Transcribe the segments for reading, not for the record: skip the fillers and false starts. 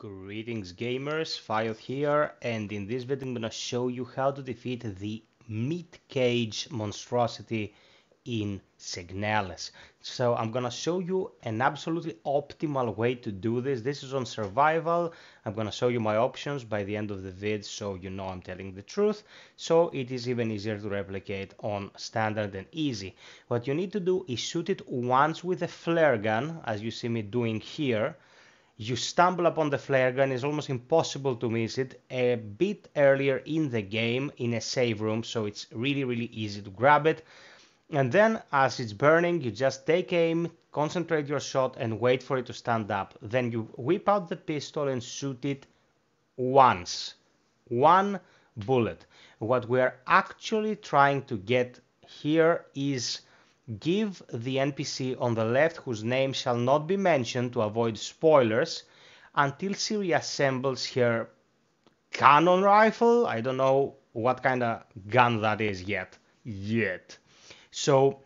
Greetings gamers, FiOth here, and in this video I'm gonna show you how to defeat the meat cage monstrosity in Signalis. So I'm gonna show you an absolutely optimal way to do this. This is on survival. I'm gonna show you my options by the end of the vid, so you know I'm telling the truth. So it is even easier to replicate on standard and easy. What you need to do is shoot it once with a flare gun, as you see me doing here. You stumble upon the flare gun, it's almost impossible to miss it, a bit earlier in the game in a save room, so it's really easy to grab it. And then as it's burning, you just take aim, concentrate your shot and wait for it to stand up. Then you whip out the pistol and shoot it once. One bullet. What we're actually trying to get here is give the NPC on the left, whose name shall not be mentioned to avoid spoilers, until she reassembles her cannon rifle. I don't know what kind of gun that is yet. So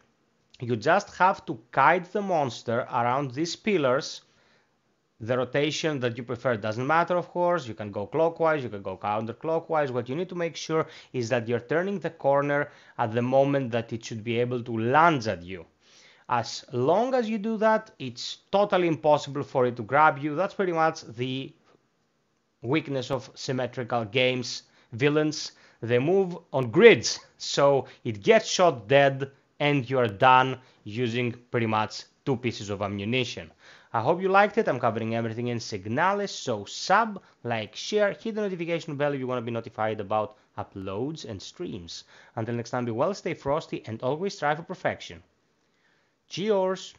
you just have to kite the monster around these pillars. The rotation that you prefer doesn't matter, of course. You can go clockwise, you can go counterclockwise. What you need to make sure is that you're turning the corner at the moment that it should be able to lunge at you. As long as you do that, it's totally impossible for it to grab you. That's pretty much the weakness of symmetrical games. Villains, they move on grids, so it gets shot dead and you're done using pretty much two pieces of ammunition. I hope you liked it. I'm covering everything in Signalis, so sub, like, share, hit the notification bell if you want to be notified about uploads and streams. Until next time, be well, stay frosty, and always strive for perfection. Cheers!